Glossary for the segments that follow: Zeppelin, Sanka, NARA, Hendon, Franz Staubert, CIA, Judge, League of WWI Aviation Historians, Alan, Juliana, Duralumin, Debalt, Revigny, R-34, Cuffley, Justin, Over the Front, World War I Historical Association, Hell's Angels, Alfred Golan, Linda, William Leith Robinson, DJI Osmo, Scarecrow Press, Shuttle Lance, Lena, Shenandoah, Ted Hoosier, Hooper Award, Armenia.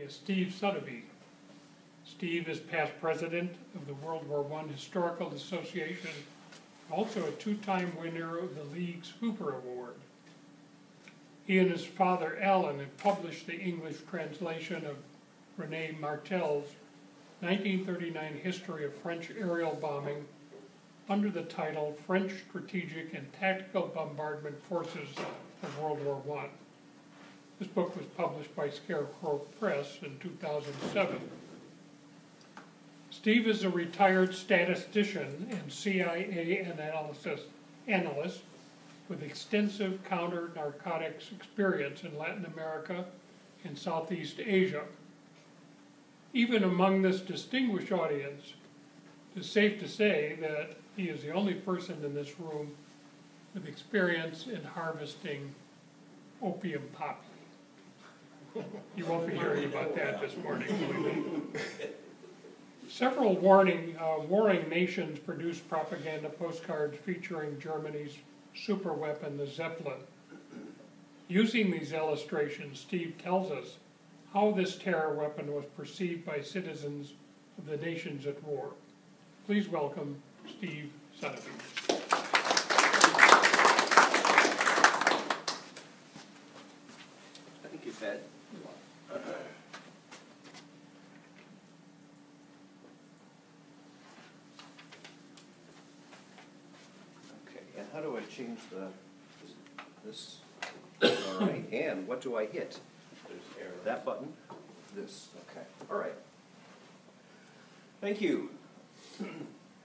Is Steve Suddaby. Steve is past president of the World War I Historical Association, also a two-time winner of the League's Hooper Award. He and his father, Alan, had published the English translation of René Martel's 1939 History of French Aerial Bombing under the title French Strategic and Tactical Bombardment Forces of World War I. This book was published by Scarecrow Press in 2007. Steve is a retired statistician and CIA analyst with extensive counter-narcotics experience in Latin America and Southeast Asia. Even among this distinguished audience, it is safe to say that he is the only person in this room with experience in harvesting opium poppy. You won't be hearing about that this morning. Several warring nations produced propaganda postcards featuring Germany's superweapon, the Zeppelin. Using these illustrations, Steve tells us how this terror weapon was perceived by citizens of the nations at war. Please welcome Steve Suddaby. Thank you, Ted. How do I change this? All right. And what do I hit? That button? This. Okay. All right. Thank you.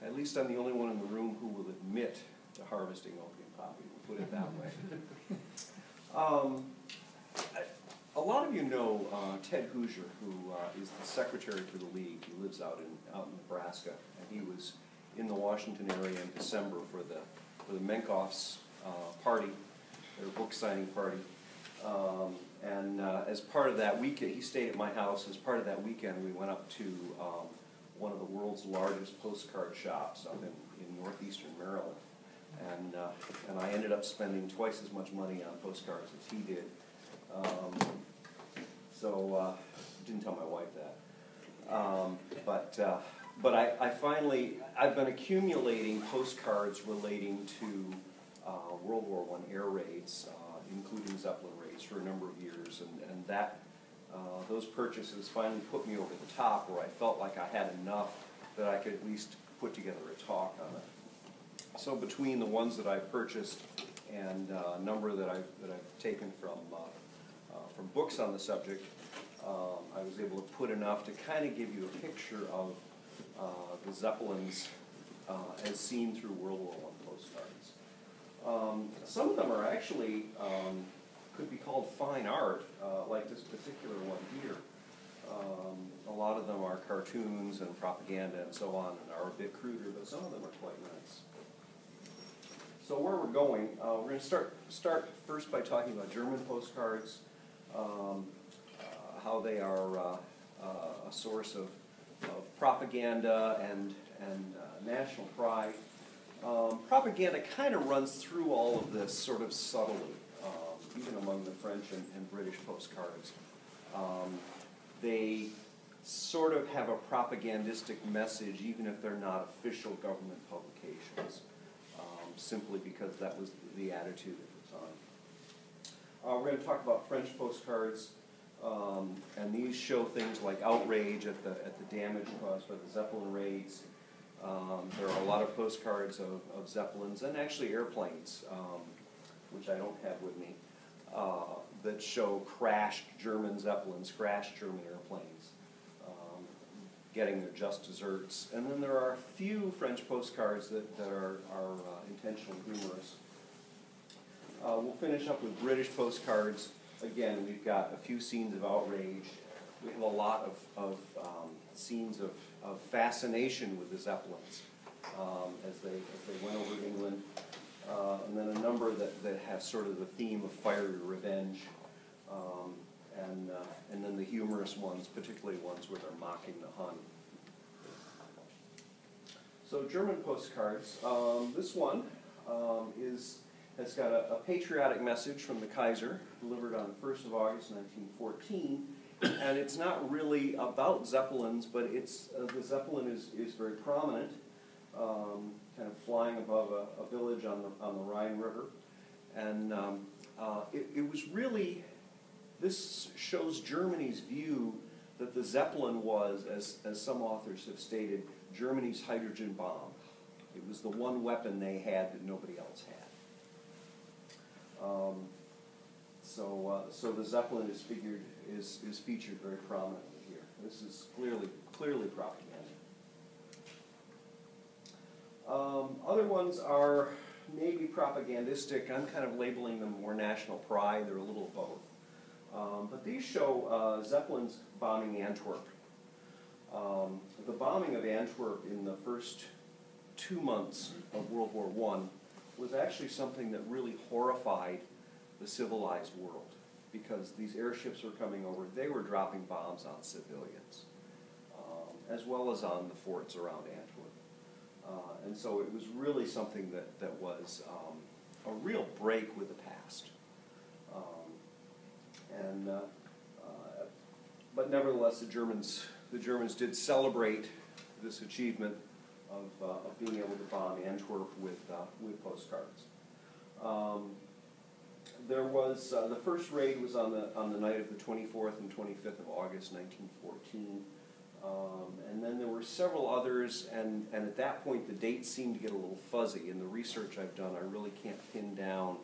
At least I'm the only one in the room who will admit to harvesting opium poppy. We'll put it that way. A lot of you know Ted Hoosier, who is the secretary for the League. He lives out in Nebraska, and he was in the Washington area in December for the Mankoffs party, their book signing party. And as part of that weekend, he stayed at my house. As part of that weekend, we went up to one of the world's largest postcard shops up in northeastern Maryland. And I ended up spending twice as much money on postcards as he did. So didn't tell my wife that. But I finally, I've been accumulating postcards relating to World War I air raids, including Zeppelin raids, for a number of years, and that those purchases finally put me over the top, where I felt like I had enough that I could at least put together a talk on it. So between the ones that I purchased and a number that I've taken from books on the subject, I was able to put enough to kind of give you a picture of the Zeppelins as seen through World War I postcards. Some of them are actually, could be called fine art, like this particular one here. A lot of them are cartoons and propaganda and so on, and are a bit cruder, but some of them are quite nice. So where we're going, we're going to start first by talking about German postcards, how they are a source of propaganda and national pride. Propaganda kind of runs through all of this sort of subtly, even among the French and British postcards. They sort of have a propagandistic message, even if they're not official government publications, simply because that was the attitude at the time. We're going to talk about French postcards. And these show things like outrage at the damage caused by the Zeppelin raids. There are a lot of postcards of Zeppelins and actually airplanes, which I don't have with me, that show crashed German Zeppelins, crashed German airplanes, getting their just desserts. And then there are a few French postcards that are intentionally humorous. We'll finish up with British postcards. Again, we've got a few scenes of outrage. We have a lot of scenes of fascination with the Zeppelins as they went over England. And then a number that have sort of the theme of fiery revenge. And then the humorous ones, particularly ones where they're mocking the Hun. So German postcards. This one is... It's got a patriotic message from the Kaiser, delivered on the 1st of August, 1914, and it's not really about Zeppelins, but it's the Zeppelin is very prominent, kind of flying above a village on the Rhine River, and it was really, this shows Germany's view that the Zeppelin was, as some authors have stated, Germany's hydrogen bomb. It was the one weapon they had that nobody else had. So the Zeppelin is featured very prominently here. This is clearly propaganda. Other ones are Navy propagandistic. I'm kind of labeling them more national pride. They're a little of both. But these show Zeppelins bombing Antwerp. The bombing of Antwerp in the first 2 months of World War I was actually something that really horrified the civilized world, because these airships were coming over. They were dropping bombs on civilians, as well as on the forts around Antwerp. And so it was really something that was a real break with the past. But nevertheless, the Germans did celebrate this achievement of being able to bomb Antwerp with postcards. There was the first raid was on the night of the 24th and 25th of August, 1914, and then there were several others. And at that point, the dates seemed to get a little fuzzy. In the research I've done, I really can't pin down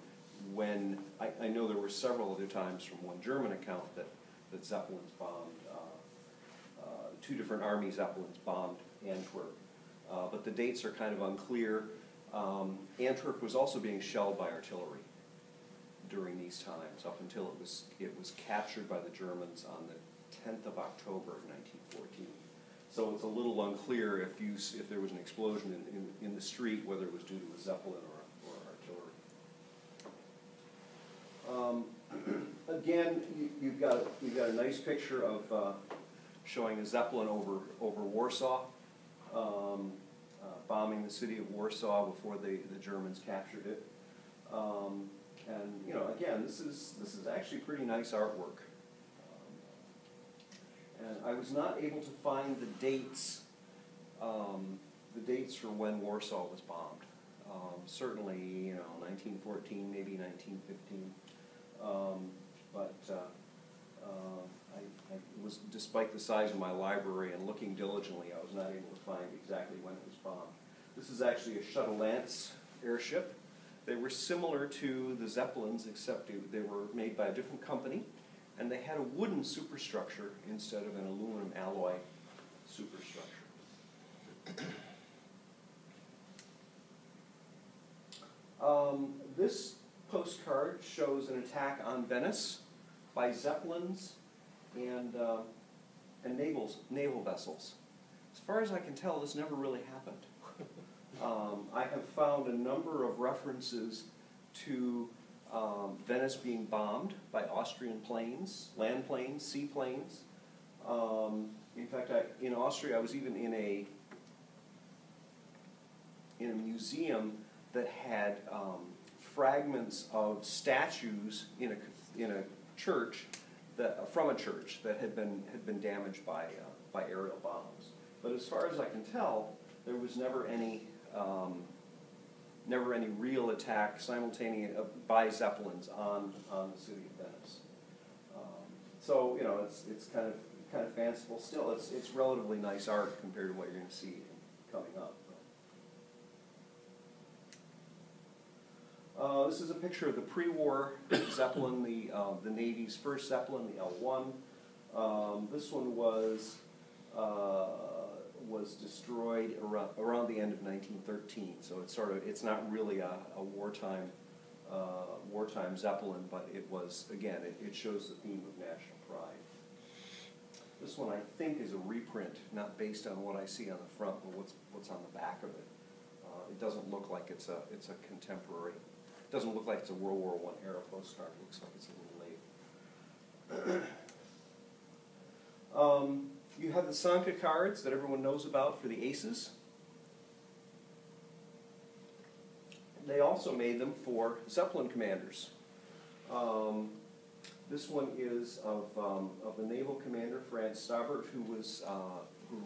when. I know there were several other times from one German account that Zeppelins bombed. 2 different army Zeppelins bombed Antwerp, but the dates are kind of unclear. Antwerp was also being shelled by artillery during these times, up until it was captured by the Germans on the 10th of October of 1914. So it's a little unclear if there was an explosion in the street, whether it was due to a Zeppelin or artillery. Again, you've got a nice picture of showing a Zeppelin over Warsaw, bombing the city of Warsaw before the Germans captured it. And you know, again, this is actually pretty nice artwork. And I was not able to find the dates for when Warsaw was bombed. Certainly, you know, 1914, maybe 1915. I was, despite the size of my library and looking diligently, I was not able to find exactly when it was bombed. This is actually a Shuttle Lance airship. They were similar to the Zeppelins, except they were made by a different company, and they had a wooden superstructure instead of an aluminum alloy superstructure. This postcard shows an attack on Venice by Zeppelins and naval vessels. As far as I can tell, this never really happened. I have found a number of references to Venice being bombed by Austrian planes, land planes, seaplanes. In fact, in Austria, I was even in a museum that had fragments of statues in a church from a church that had been damaged by aerial bombs. But as far as I can tell, there was never any. Never any real attack simultaneous by Zeppelins on the city of Venice. So you know, it's kind of fanciful. Still, it's relatively nice art compared to what you're going to see coming up. This is a picture of the pre-war Zeppelin, the Navy's first Zeppelin, the L-1. This one was destroyed around the end of 1913, so it's not really a wartime Zeppelin, but it was, again, it shows the theme of national pride. This one I think is a reprint, not based on what I see on the front, but what's on the back of it. It doesn't look like it's a contemporary. It doesn't look like it's a World War I era postcard. It looks like it's a little late. You have the Sanka cards that everyone knows about for the aces. They also made them for Zeppelin commanders. This one is of the naval commander Franz Staubert, who was who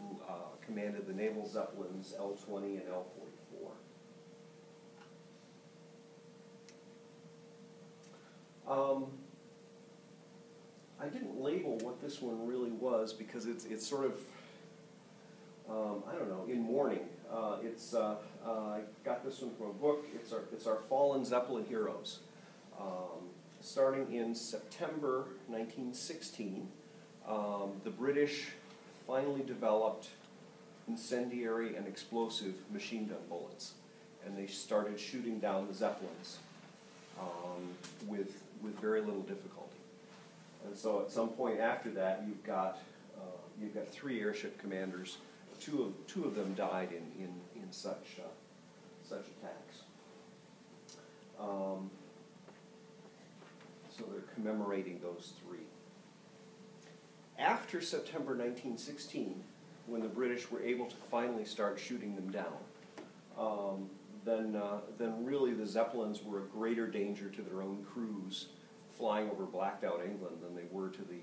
commanded the naval Zeppelins L-20 and L-44. I didn't label what this one really was because it's sort of I don't know, in mourning. I got this one from a book. It's our fallen Zeppelin heroes. Starting in September 1916, the British finally developed incendiary and explosive machine gun bullets, and they started shooting down the Zeppelins with very little difficulty. And so, at some point after that, you've got three airship commanders. Two of them died in such attacks. So they're commemorating those three. After September 1916, when the British were able to finally start shooting them down, then really the Zeppelins were a greater danger to their own crews flying over blacked-out England than they were to the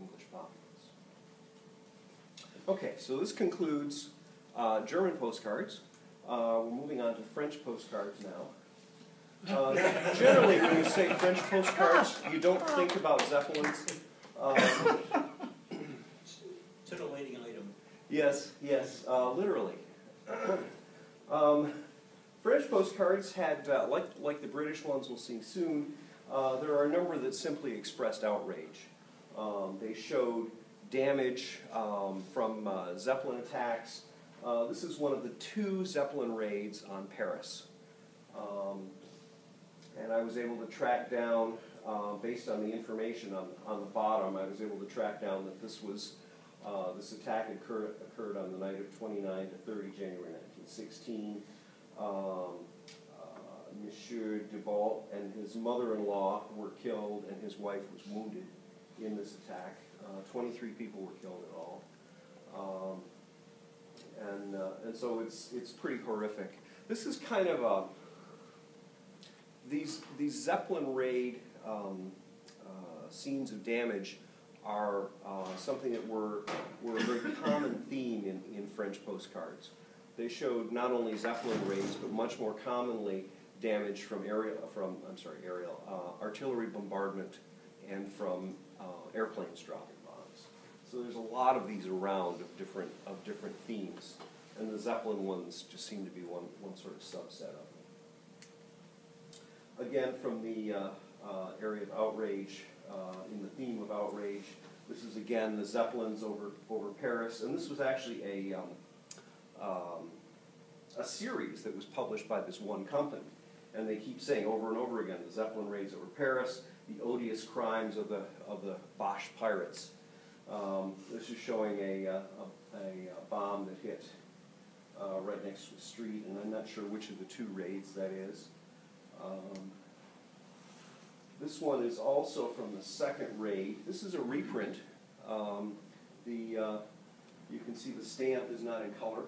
English populace. Okay, so this concludes German postcards. We're moving on to French postcards now. Generally, when you say French postcards, you don't think about Zeppelins. Titillating item. Yes, yes, literally. French postcards had, like the British ones we'll see soon, there are a number that simply expressed outrage. They showed damage from Zeppelin attacks. This is one of the two Zeppelin raids on Paris. And I was able to track down, based on the information on the bottom, I was able to track down that this was this attack occurred on the night of 29 to 30 January 1916. Monsieur Debalt and his mother-in-law were killed, and his wife was wounded in this attack. 23 people were killed in all, and so it's pretty horrific. This is kind of a these Zeppelin raid scenes of damage are something that were a very common theme in French postcards. They showed not only Zeppelin raids, but much more commonly damage from artillery bombardment and from airplanes dropping bombs. So there's a lot of these around of different themes, and the Zeppelin ones just seem to be one sort of subset of them. Again, from the area of outrage, in the theme of outrage, this is again the Zeppelins over Paris, and this was actually a series that was published by this one company, and they keep saying over and over again the Zeppelin raids over Paris, the odious crimes of the Bosch pirates. This is showing a bomb that hit right next to the street, and I'm not sure which of the two raids that is. This one is also from the second raid. This is a reprint. You can see the stamp is not in color,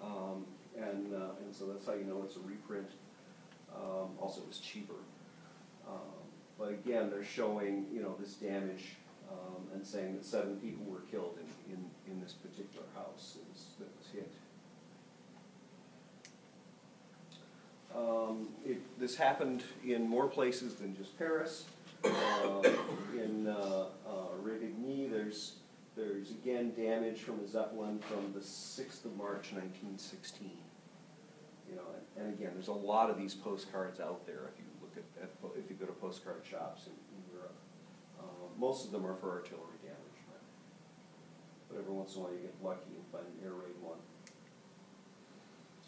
and so that's how you know it's a reprint. Also, it was cheaper. But again, they're showing, you know, this damage and saying that 7 people were killed in this particular house that was hit. This happened in more places than just Paris. In Revigny, there's again damage from a Zeppelin from the 6th of March, 1916. You know, and again, there's a lot of these postcards out there if you. If you go to postcard shops in Europe. Most of them are for artillery damage, but every once in a while you get lucky and find an air raid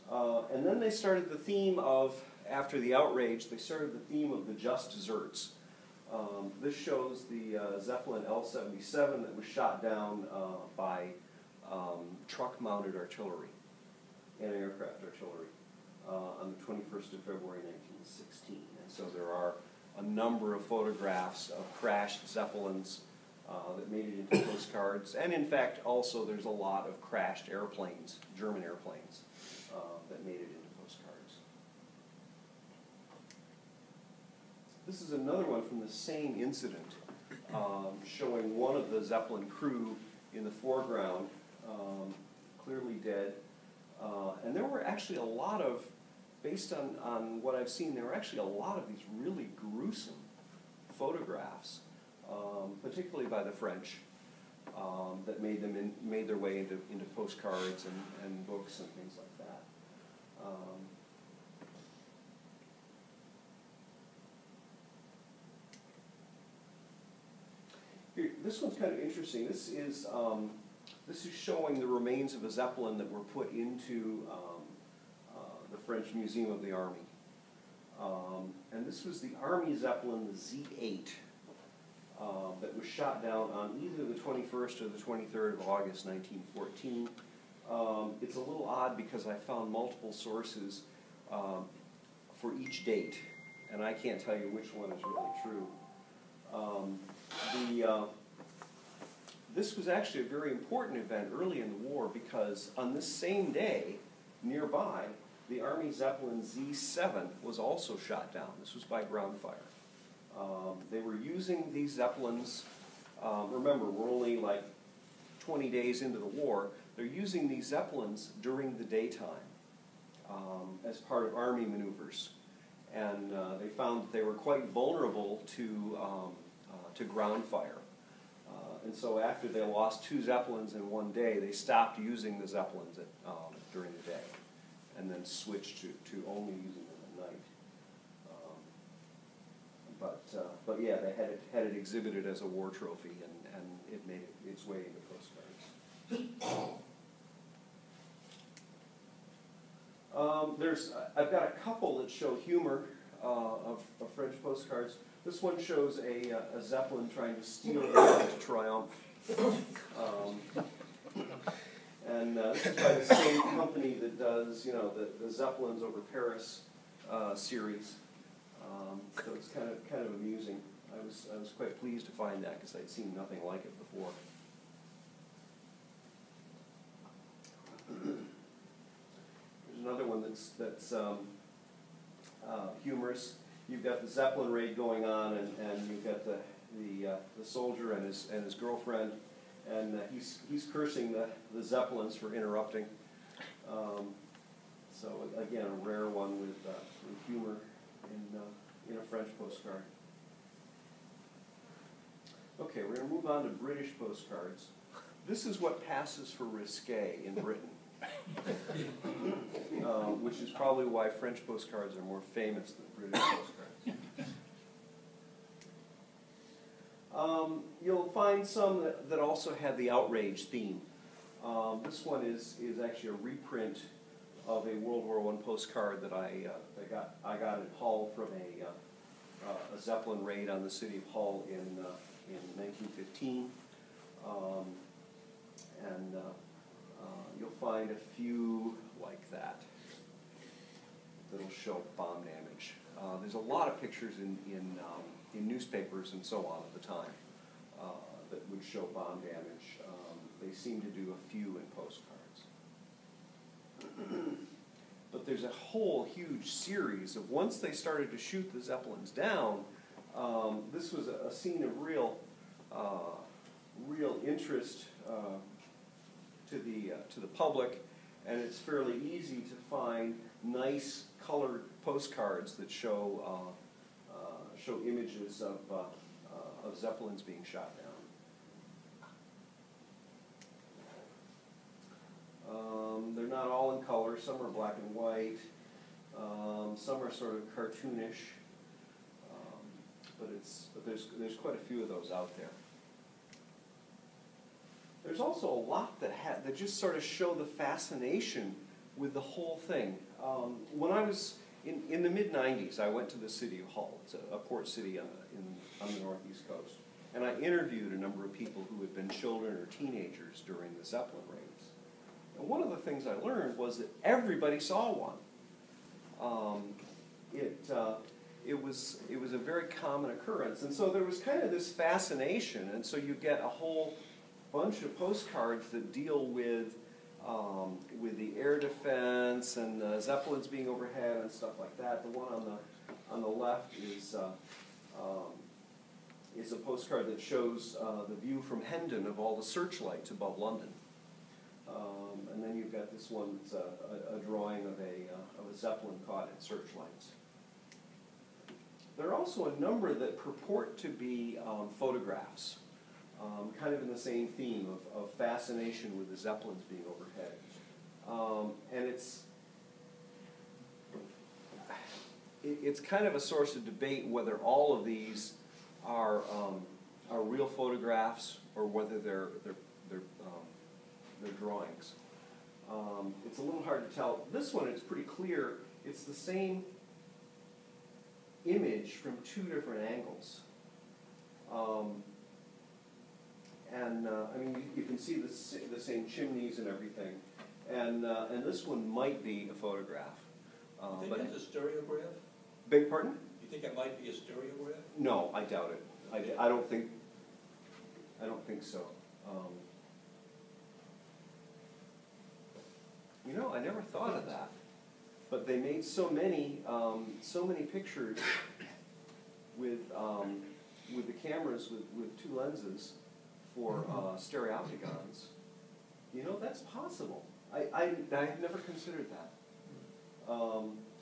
one. And then they started the theme of, after the outrage, they started the theme of the just desserts. This shows the Zeppelin L-77 that was shot down by truck-mounted artillery, anti-aircraft artillery, on the 21st of February 1916. And so there are a number of photographs of crashed Zeppelins that made it into postcards. And in fact, also there's a lot of crashed airplanes, German airplanes, that made it into postcards. This is another one from the same incident, showing one of the Zeppelin crew in the foreground, clearly dead. And there were actually a lot of, based on what I've seen, there were actually a lot of these really gruesome photographs, particularly by the French, that made them made their way into postcards and books and things like that. Here, this one's kind of interesting. This is showing the remains of a Zeppelin that were put into the French Museum of the Army. And this was the Army Zeppelin, the Z-8, that was shot down on either the 21st or the 23rd of August, 1914. It's a little odd because I found multiple sources for each date, and I can't tell you which one is really true. This was actually a very important event early in the war because on this same day, nearby, the Army Zeppelin Z-7 was also shot down. This was by ground fire. They were using these Zeppelins. Remember, we're only like 20 days into the war. They're using these Zeppelins during the daytime as part of Army maneuvers. And they found that they were quite vulnerable to ground fire. And so after they lost two Zeppelins in one day, they stopped using the Zeppelins during the day and then switched to only using them at night. But yeah, they had it exhibited as a war trophy, and it made its way into postcards. I've got a couple that show humor of French postcards. This one shows a Zeppelin trying to steal the right to triumph. And this is by the same company that does, the Zeppelins over Paris series. So it's kind of amusing. I was quite pleased to find that because I'd seen nothing like it before. There's another one that's humorous. You've got the Zeppelin raid going on, and you've got the soldier and his girlfriend, and he's cursing the Zeppelins for interrupting. So again, a rare one with humor in a French postcard. Okay, we're going to move on to British postcards. This is what passes for risque in Britain. Which is probably why French postcards are more famous than British postcards. You'll find some that also have the outrage theme. This one is actually a reprint of a World War I postcard that I got in Hull from a Zeppelin raid on the city of Hull in 1915, and. You'll find a few like that that'll show bomb damage. There's a lot of pictures in newspapers and so on at the time that would show bomb damage. They seem to do a few in postcards. But there's a whole huge series of once they started to shoot the Zeppelins down, this was a scene of real interest to the public, and it's fairly easy to find nice colored postcards that show images of Zeppelins being shot down. They're not all in color. Some are black and white. Some are sort of cartoonish. But there's quite a few of those out there. There's also a lot that just sort of show the fascination with the whole thing. When I was in the mid-90s, I went to the city of Hull. It's a port city on the northeast coast. And I interviewed a number of people who had been children or teenagers during the Zeppelin raids. And one of the things I learned was that everybody saw one. It was a very common occurrence. And so there was kind of this fascination. And so you get a whole bunch of postcards that deal with the air defense and Zeppelins being overhead and stuff like that. The one on the left is is a postcard that shows the view from Hendon of all the searchlights above London. And then you've got this one that's a drawing of a Zeppelin caught in searchlights. There are also a number that purport to be photographs, kind of in the same theme of fascination with the Zeppelins being overhead. And it's kind of a source of debate whether all of these are real photographs or whether they're drawings. It's a little hard to tell. This one, it's pretty clear. It's the same image from two different angles. I mean, you can see the same chimneys and everything. And this one might be a photograph. You think it's a stereograph? Beg pardon? You think it might be a stereograph? No, I doubt it. Okay. I don't think so. You know, I never thought of that. But they made so many pictures with the cameras with two lenses for stereopticons. You know, that's possible. I've never considered that.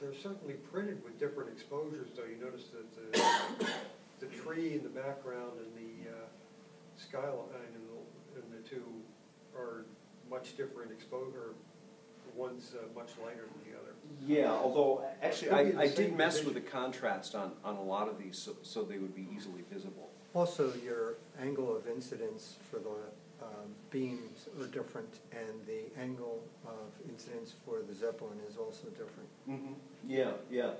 They're certainly printed with different exposures, though. You notice that the tree in the background and the skyline and the two are much different exposure. One's much lighter than the other. Yeah, although actually I did mess with the contrast on a lot of these so they would be easily visible. Also, your angle of incidence for the beams are different, and the angle of incidence for the Zeppelin is also different. Mm-hmm. Yeah, yeah.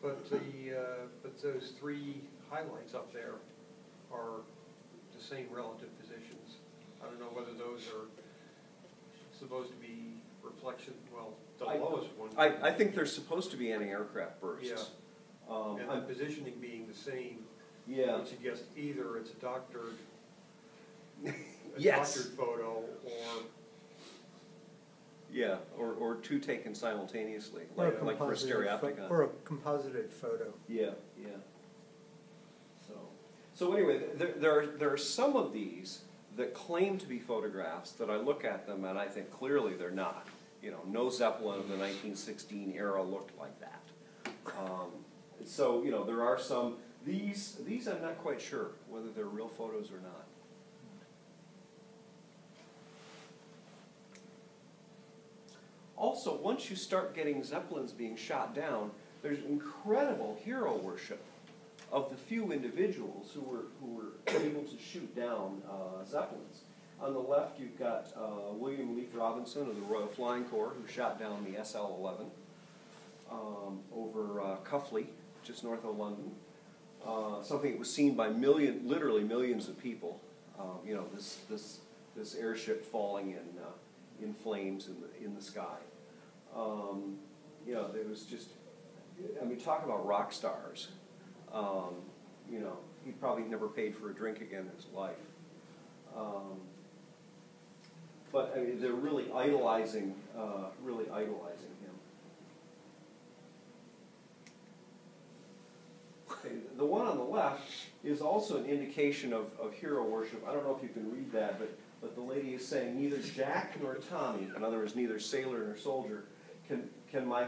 But those three highlights up there are the same relative positions. I don't know whether those are supposed to be reflection. Well, the lowest one. I think there's supposed to be anti-aircraft bursts. Yeah. And the positioning being the same. Yeah. Would suggest either it's a doctored, doctored photo, or yeah, or two taken simultaneously, like for a stereopticon. Or a composited photo. Yeah, yeah. So anyway, there are some of these that claim to be photographs that I look at them and I think clearly they're not. You know, no Zeppelin of the 1916 era looked like that. So, you know, there are some. These I'm not quite sure whether they're real photos or not. Also, once you start getting Zeppelins being shot down, there's incredible hero worship of the few individuals who were able to shoot down Zeppelins. On the left, you've got William Leith Robinson of the Royal Flying Corps, who shot down the SL-11 over Cuffley, just north of London. Something that was seen by literally millions of people. You know, this airship falling in flames in the sky. You know, there was just, I mean, talk about rock stars. You know, he probably never paid for a drink again in his life. But I mean, they're really idolizing him. Okay, the one on the left is also an indication of hero worship. I don't know if you can read that, but the lady is saying, "Neither Jack nor Tommy," in other words, neither sailor nor soldier, can my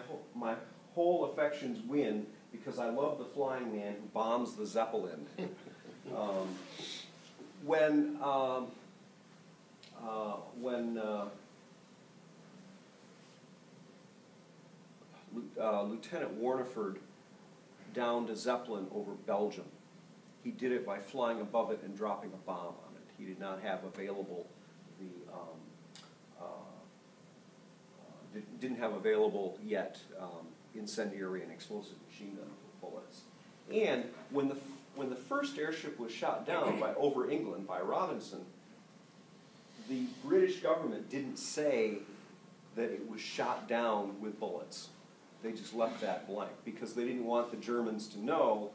whole affections win, because I love the flying man who bombs the Zeppelin. When Lieutenant Warnerford downed a Zeppelin over Belgium, he did it by flying above it and dropping a bomb on it. He did not have available incendiary and explosive machine gun bullets. And when the first airship was shot down over England by Robinson, the British government didn't say that it was shot down with bullets. They just left that blank because they didn't want the Germans to know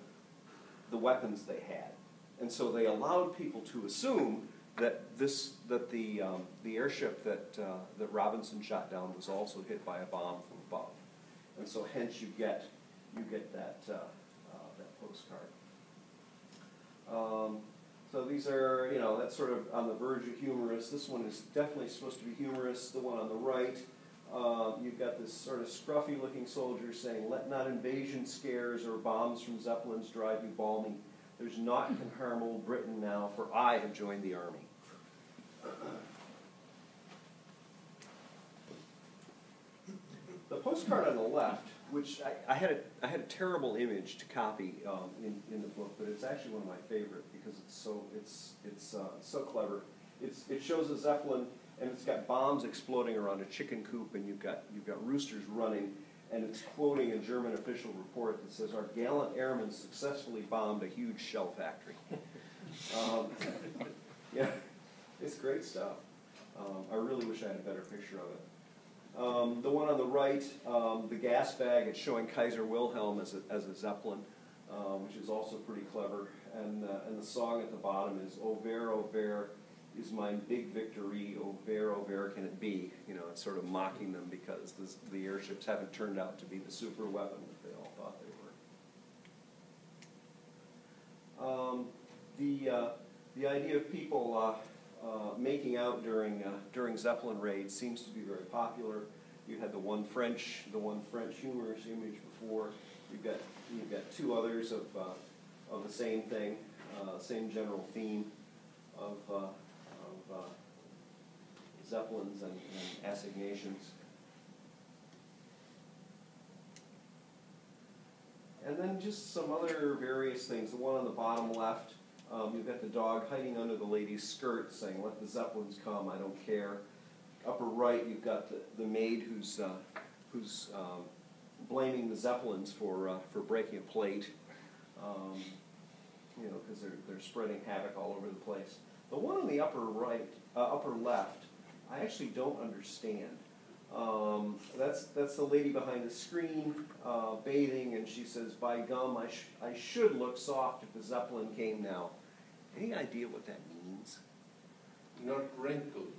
the weapons they had. And so they allowed people to assume that the airship that Robinson shot down was also hit by a bomb from above. And so hence you get that that postcard. So these are, you know, that's sort of on the verge of humorous. This one is definitely supposed to be humorous. The one on the right, you've got this sort of scruffy-looking soldier saying, "Let not invasion scares or bombs from Zeppelins drive you balmy. There's naught can harm old Britain now, for I have joined the army." The postcard on the left, which I had a terrible image to copy in the book, but it's actually one of my favorite because it's so clever. It shows a Zeppelin and it's got bombs exploding around a chicken coop, and you've got roosters running, and it's quoting a German official report that says, "Our gallant airmen successfully bombed a huge shell factory." Yeah, it's great stuff. I really wish I had a better picture of it. The one on the right, the gas bag, it's showing Kaiser Wilhelm as a Zeppelin, which is also pretty clever. And the song at the bottom is, "O Vere, O Vere, is mine big victory, O Vere can it be?" You know, it's sort of mocking them because the airships haven't turned out to be the super weapon that they all thought they were. The idea of people making out during Zeppelin raids seems to be very popular. You had the one French humorous image before. You've got two others of the same thing, same general theme of Zeppelins and assignations. And then just some other various things. The one on the bottom left, you've got the dog hiding under the lady's skirt saying, "Let the Zeppelins come, I don't care." Upper right, you've got the maid who's blaming the Zeppelins for breaking a plate, you know, because they're spreading havoc all over the place. The one on the upper left, I actually don't understand. That's the lady behind the screen bathing, and she says, "By gum, I should look soft if the Zeppelin came now." Any idea what that means? Not wrinkled.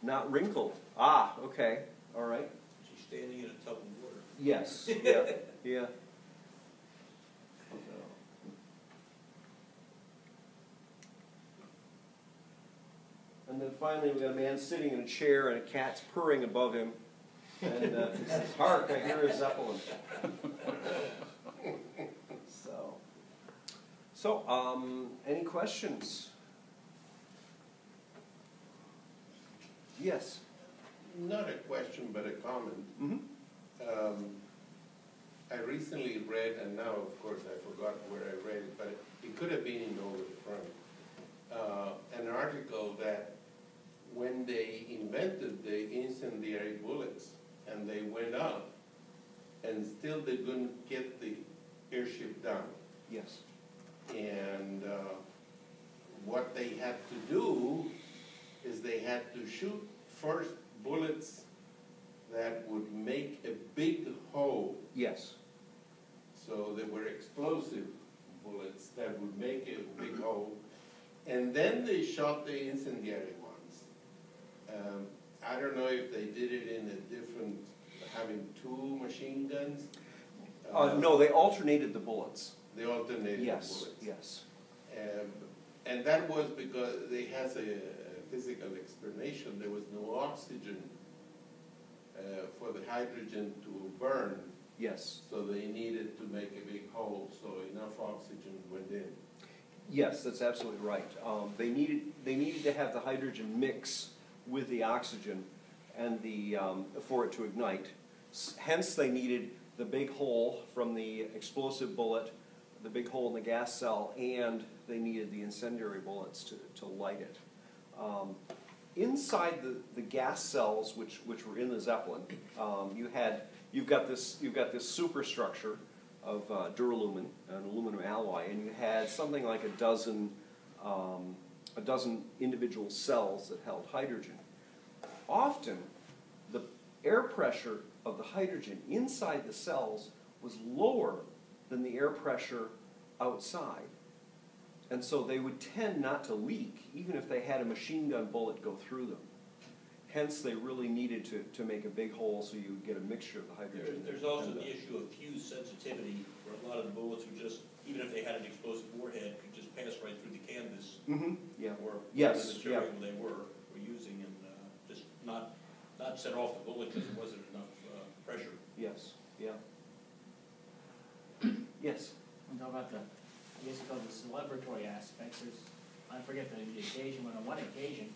Not wrinkled. Ah, okay. All right. She's standing in a tub of water. Yes. Yeah. Yeah. And then finally, we've got a man sitting in a chair and a cat's purring above him. And he says, "Hark, I hear a Zeppelin." So, any questions? Yes? Not a question, but a comment. Mm-hmm. I recently read, and now, of course, I forgot where I read it, but it could have been in Over the Front, an article that when they invented the incendiary bullets and they went up, and still they couldn't get the airship down. Yes. And what they had to do is they had to shoot first bullets that would make a big hole. Yes. So they were explosive bullets that would make a big hole. And then they shot the incendiary ones. I don't know if they did it in a different, having two machine guns? No, they alternated the bullets. They alternated the bullets. Yes, yes. And that was because it has a physical explanation. There was no oxygen for the hydrogen to burn. Yes. So they needed to make a big hole, so enough oxygen went in. Yes, that's absolutely right. They needed to have the hydrogen mix with the oxygen, and for it to ignite. Hence, they needed the big hole from the explosive bullet, the big hole in the gas cell, and they needed the incendiary bullets to light it. Inside the gas cells, which were in the Zeppelin, you've got this superstructure of duralumin, an aluminum alloy, and you had something like a dozen individual cells that held hydrogen. Often, the air pressure of the hydrogen inside the cells was lower than the air pressure outside, and so they would tend not to leak, even if they had a machine gun bullet go through them. Hence, they really needed to make a big hole so you would get a mixture of the hydrogen. There's also the issue of fuse sensitivity for a lot of of the bullets who just, even if they had an explosive warhead, could just pass right through the canvas. Mm-hmm. Yeah. Or yes. The material they were using, and just not set off the bullet because there wasn't enough pressure. Yes. Yeah. Yes. And how about the, I guess you call it the celebratory aspects? There's, I forget the occasion, but on one occasion,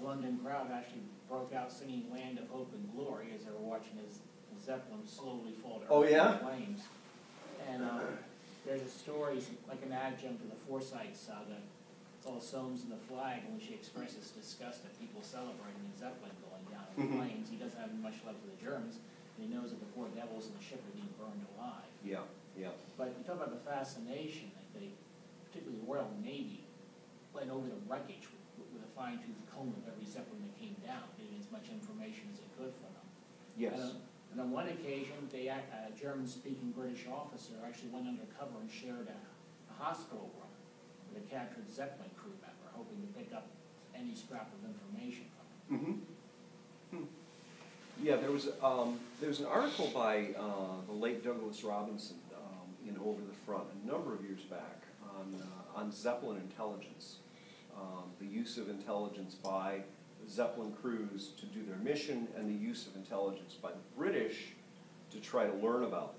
a London crowd actually broke out singing "Land of Hope and Glory" as they were watching his Zeppelin slowly fall to earth in flames. And there's a story, like an adjunct to the Forsyte saga, called Soames and the Flag, in which he expresses disgust at people celebrating his Zeppelin going down in flames. He doesn't have much love for the Germans, and he knows that the poor devils in the ship are being burned alive. Yeah, yeah. But you talk about the fascination that they, particularly the Royal Navy, went over the wreckage with a fine-tooth comb of every Zeppelin that came down, getting as much information as it could for them. Yes. And on one occasion, they, a German-speaking British officer actually went undercover and shared a hospital room with a captured Zeppelin crew member, hoping to pick up any scrap of information from it. Mm-hmm. Hmm. Yeah, there was an article by the late Douglas Robinson in Over the Front a number of years back on Zeppelin intelligence. The use of intelligence by Zeppelin crews to do their mission, and the use of intelligence by the British to try to learn about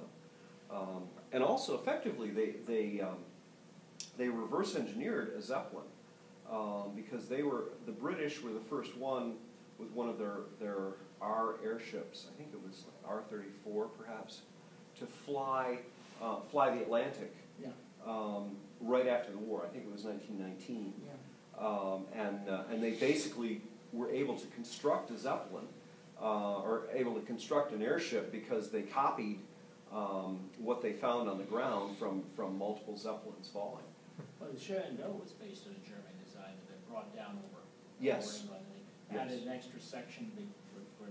them. And also, effectively, they reverse engineered a Zeppelin because the British were the first one with one of their R airships, I think it was R-34 perhaps, to fly the Atlantic right after the war. I think it was 1919. Yeah. And they basically were able to construct a Zeppelin, or able to construct an airship, because they copied what they found on the ground from multiple Zeppelins falling. Well, the Shenandoah was based on a German design that they brought down over England. They added an extra section to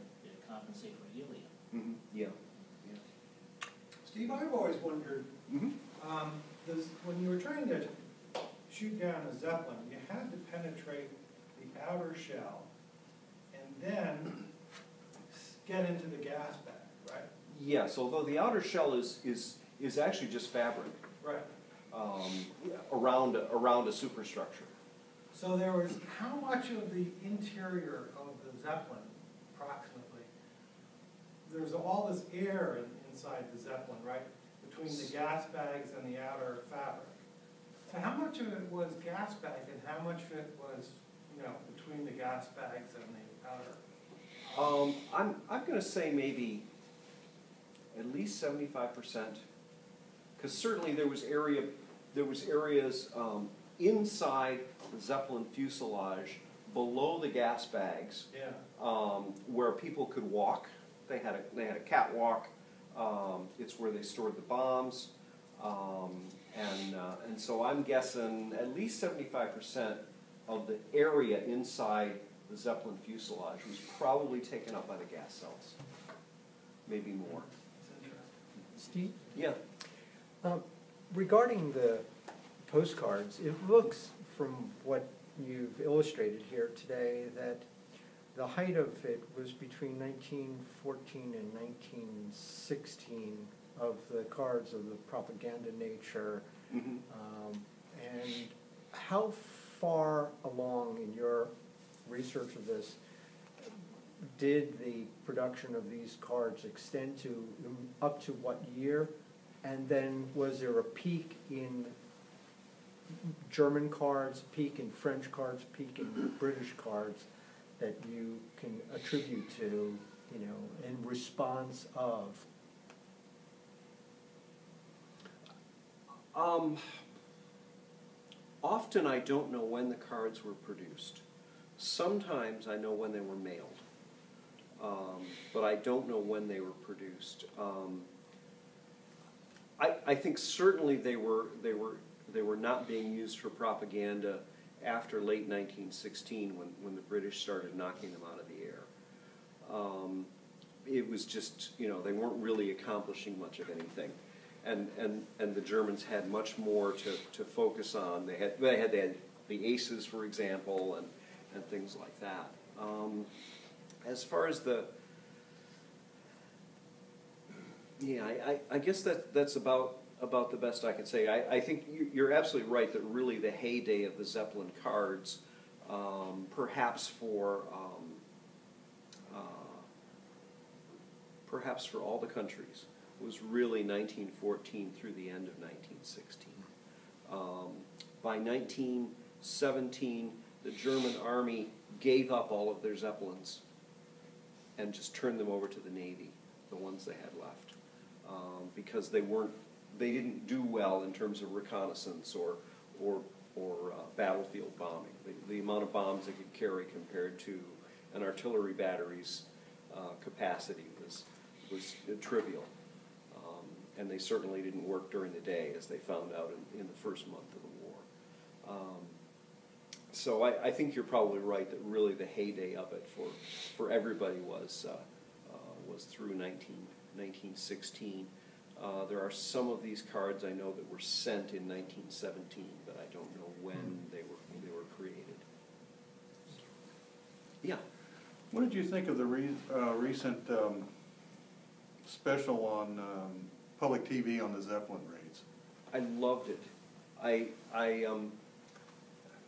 compensate for helium. Mm-hmm. Yeah. Yeah. Steve, I've always wondered, when you were trying to shoot down a Zeppelin, you had to penetrate the outer shell and then get into the gas bag, right? Yes, although the outer shell is actually just fabric, right? Around a superstructure. So there was, how much of the interior of the Zeppelin, approximately? There's all this air inside the Zeppelin, right? Between the gas bags and the outer fabric. So how much of it was gas bag, and how much of it was, you know, between the gas bags and the powder? I'm going to say maybe at least 75%, because certainly there was areas inside the Zeppelin fuselage below the gas bags, where people could walk. They had a catwalk. It's where they stored the bombs. And so I'm guessing at least 75% of the area inside the Zeppelin fuselage was probably taken up by the gas cells, maybe more. Steve? Yeah. Regarding the postcards, it looks from what you've illustrated here today that the height of it was between 1914 and 1916. Of the cards, of the propaganda nature, and how far along in your research of this did the production of these cards extend to, up to what year? And then was there a peak in German cards, peak in French cards, peak in British cards that you can attribute to, you know, in response of? Often I don't know when the cards were produced. Sometimes I know when they were mailed, but I don't know when they were produced. I think certainly they were not being used for propaganda after late 1916, when the British started knocking them out of the air. It was just, you know, they weren't really accomplishing much of anything. And the Germans had much more to focus on. They had the aces, for example, and things like that. As far as the, I guess that's about about the best I can say. I think you're absolutely right that really the heyday of the Zeppelin cards, perhaps for all the countries, was really 1914 through the end of 1916. By 1917, the German army gave up all of their Zeppelins and just turned them over to the Navy, the ones they had left, because they didn't do well in terms of reconnaissance or battlefield bombing. The amount of bombs they could carry compared to an artillery battery's capacity was trivial, and they certainly didn't work during the day, as they found out in the first month of the war. So I think you're probably right that really the heyday of it for everybody was through 1916. There are some of these cards I know that were sent in 1917, but I don't know when they were created. Yeah. What did you think of the recent special on public TV on the Zeppelin raids? I loved it.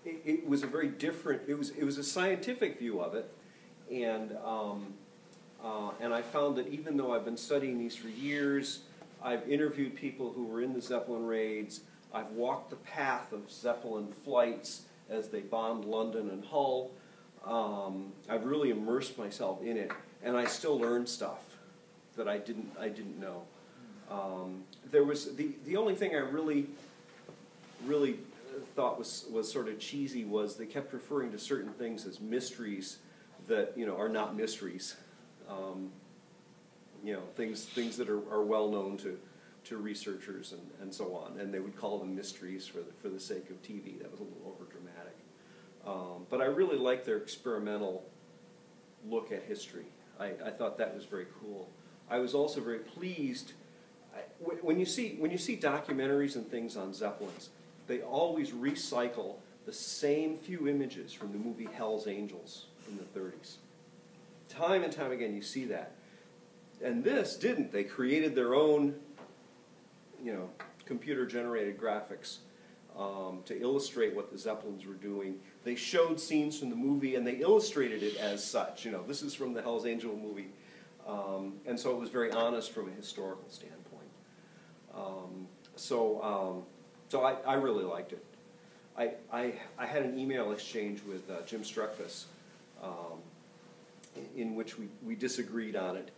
It was a very different. It was a scientific view of it, and I found that even though I've been studying these for years, I've interviewed people who were in the Zeppelin raids. I've walked the path of Zeppelin flights as they bombed London and Hull. I've really immersed myself in it, and I still learned stuff that I didn't know. There was the only thing I really thought was sort of cheesy was they kept referring to certain things as mysteries that, you know, are not mysteries. You know, things that are well known to researchers and so on, and they would call them mysteries for the sake of TV. That was a little overdramatic. But I really liked their experimental look at history. I thought that was very cool. I was also very pleased when you see documentaries and things on Zeppelins. They always recycle the same few images from the movie Hell's Angels in the 30s. Time and time again you see that. And this didn't. They created their own, you know, computer-generated graphics to illustrate what the Zeppelins were doing. They showed scenes from the movie and they illustrated it as such. You know, this is from the Hell's Angel movie. And so it was very honest from a historical standpoint. So I really liked it. I had an email exchange with Jim Streckfus in which we disagreed on it.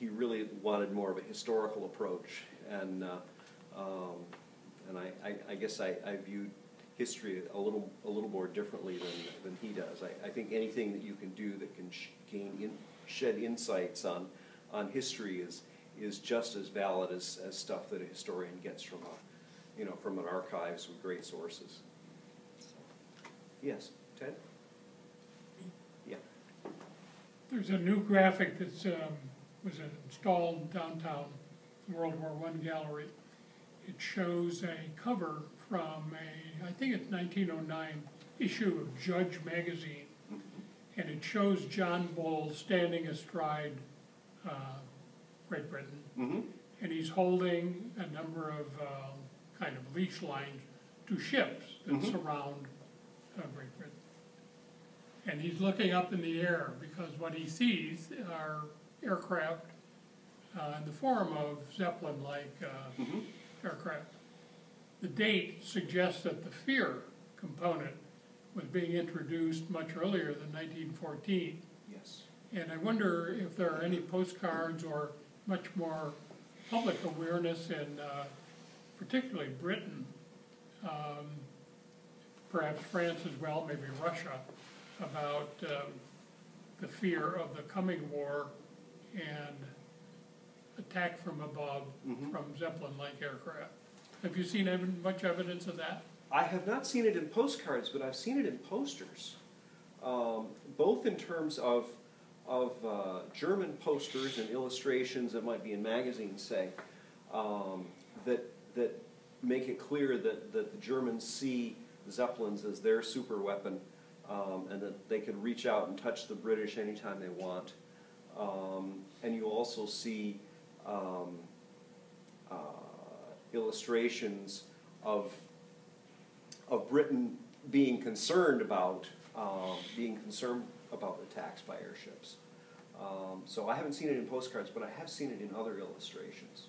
He really wanted more of a historical approach, and I guess I viewed history a little more differently than he does. I think anything that you can do that can shed insights on history is just as valid as stuff that a historian gets from an archives with great sources. So, yes, Ted? Yeah. There's a new graphic that's was installed downtown, the World War I gallery. It shows a cover from I think it's 1909 issue of Judge magazine, and it shows John Bull standing astride Great Britain, and he's holding a number of kind of leash lines to ships that surround Great Britain. And he's looking up in the air because what he sees are aircraft in the form of Zeppelin-like aircraft. The date suggests that the fear component was being introduced much earlier than 1914. Yes. And I wonder if there are any postcards or much more public awareness in particularly Britain, perhaps France as well, maybe Russia, about the fear of the coming war and attack from above from Zeppelin-like aircraft. Have you seen much evidence of that? I have not seen it in postcards, but I've seen it in posters, both in terms of German posters and illustrations that might be in magazines, say, that make it clear that the Germans see Zeppelins as their super weapon, and that they can reach out and touch the British anytime they want. And you also see illustrations of Britain being concerned about attacks by airships. So I haven't seen it in postcards, but I have seen it in other illustrations.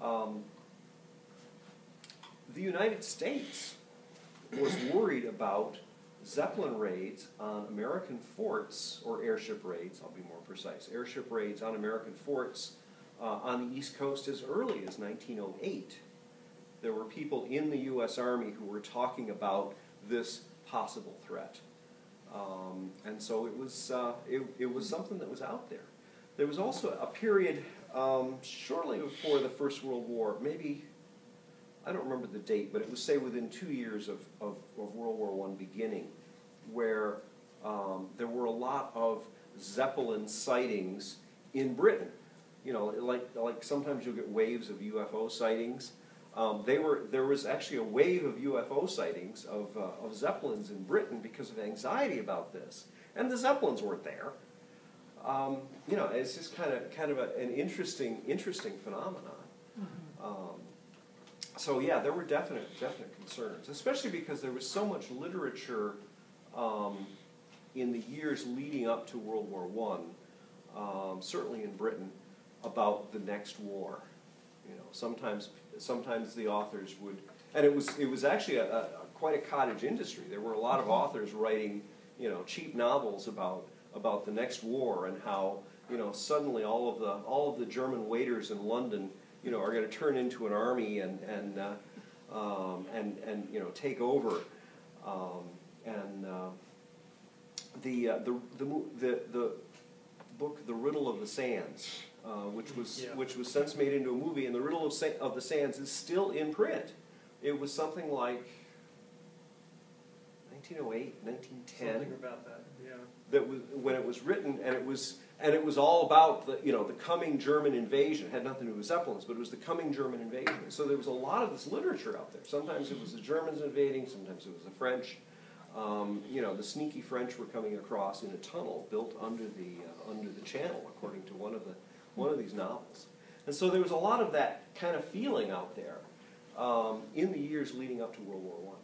The United States was worried about Zeppelin raids on American forts, or airship raids, I'll be more precise, airship raids on American forts on the East Coast as early as 1908. There were people in the U.S. Army who were talking about this possible threat. And so it was something that was out there. There was also a period shortly before the First World War, maybe, I don't remember the date, but it was, say, within 2 years of World War I beginning, where there were a lot of Zeppelin sightings in Britain. You know, like sometimes you'll get waves of UFO sightings. There was actually a wave of UFO sightings of Zeppelins in Britain because of anxiety about this, and the Zeppelins weren't there. You know, it's just kind of an interesting phenomenon. Mm-hmm. So yeah, there were definite concerns, especially because there was so much literature in the years leading up to World War I, certainly in Britain, about the next war. You know, sometimes the authors would, and it was actually quite a cottage industry. There were a lot of authors writing, you know, cheap novels about the next war and how, you know, suddenly all of the German waiters in London, you know, are going to turn into an army and you know, take over, the book The Riddle of the Sands, which was since made into a movie, and The Riddle of the Sands is still in print. It was something like 1908, 1910, something about that. Yeah, that was when it was written, and it was all about the, you know, the coming German invasion. It had nothing to do with Zeppelins, but it was the coming German invasion. So there was a lot of this literature out there. Sometimes it was the Germans invading, sometimes it was the French. You know, the sneaky French were coming across in a tunnel built under the channel, according to one of these novels. And so there was a lot of that kind of feeling out there in the years leading up to World War I.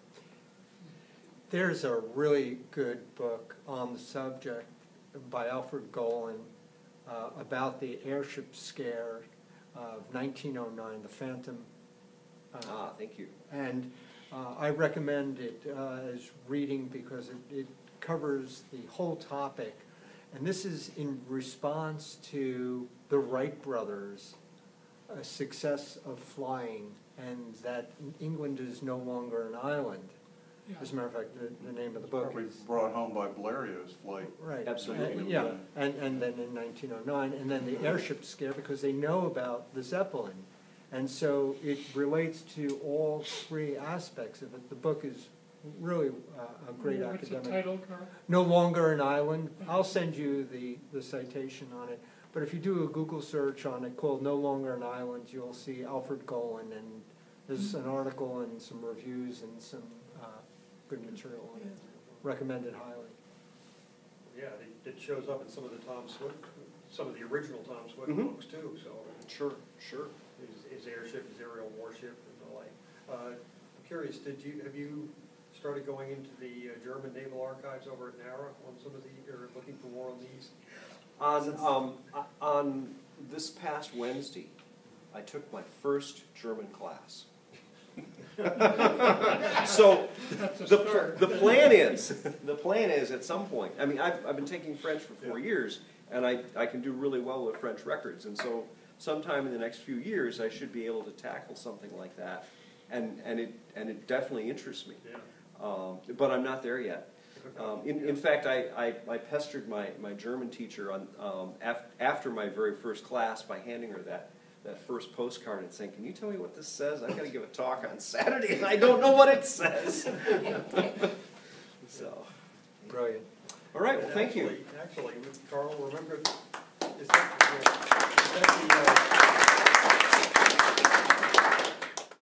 There's a really good book on the subject by Alfred Golan about the airship scare of 1909, the Phantom. Thank you. And I recommend it as reading because it covers the whole topic. And this is in response to the Wright Brothers' success of flying, and that England is no longer an island. Yeah. As a matter of fact, the name of the book probably is... brought home by Blériot's flight. Right. Absolutely. And then in 1909, and then the airship scare, because they know about the Zeppelin. And so it relates to all three aspects of it. The book is really a great academic. What's the title, Carl? No Longer an Island. I'll send you the citation on it. But if you do a Google search on it called No Longer an Island, you'll see Alfred Golan, and there's an article and some reviews and some good material on it. Recommended highly. Yeah, it shows up in some of the Tom Swift, some of the original Tom Swift books too. So sure. His airship, his aerial warship, and the like. I'm curious. Have you started going into the German naval archives over at NARA on some of the, or looking for more on these? On this past Wednesday, I took my first German class. So the plan is at some point, I mean, I've been taking French for 4 years, and I can do really well with French records, and so sometime in the next few years I should be able to tackle something like that, and it definitely interests me. Yeah. But I'm not there yet. In fact, I pestered my German teacher on after my very first class by handing her that first postcard and saying, "Can you tell me what this says? I've got to give a talk on Saturday and I don't know what it says." So, brilliant. All right, well, thank you. Actually, Carl, remember, is that the